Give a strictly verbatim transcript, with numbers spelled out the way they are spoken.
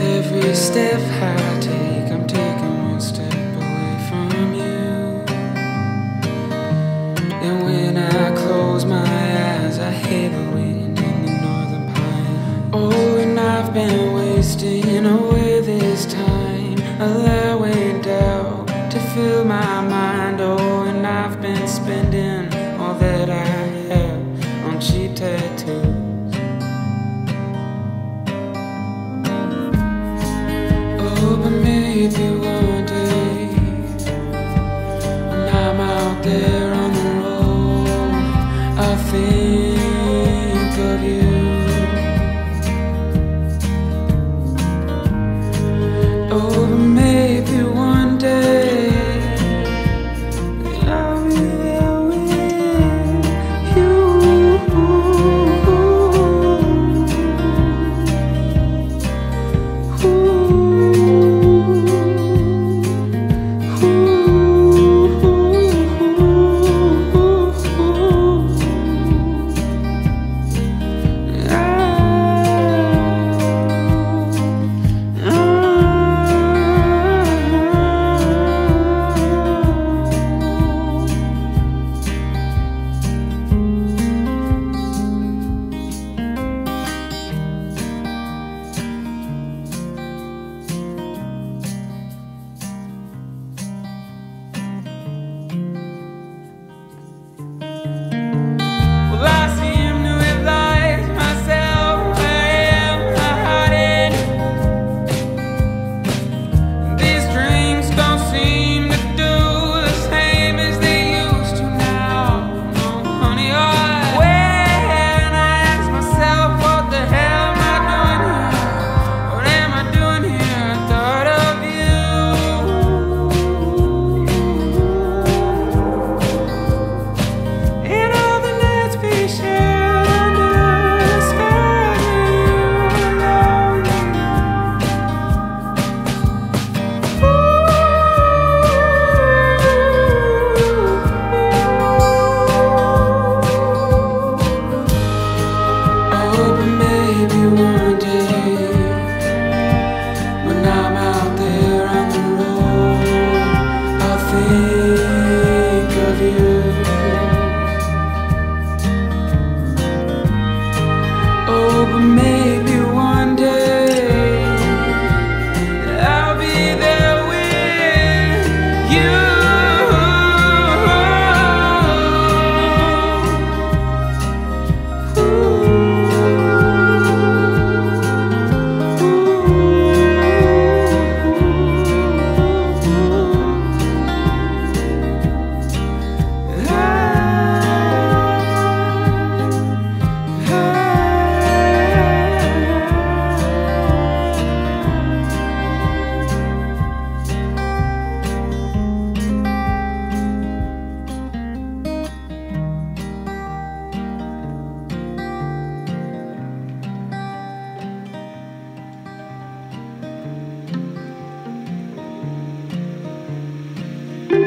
Every step I take, I'm taking one step away from you. And when I close my eyes, I hear the wind in the northern pine. Oh, and I've been wasting away this time, allowing doubt to fill my mind. Oh, and I've been spending all that I have on cheap tattoos. But maybe one day, when I'm out there on the road, I'll think of you. Oh, but maybe one day, I'll be there with you. Ooh. You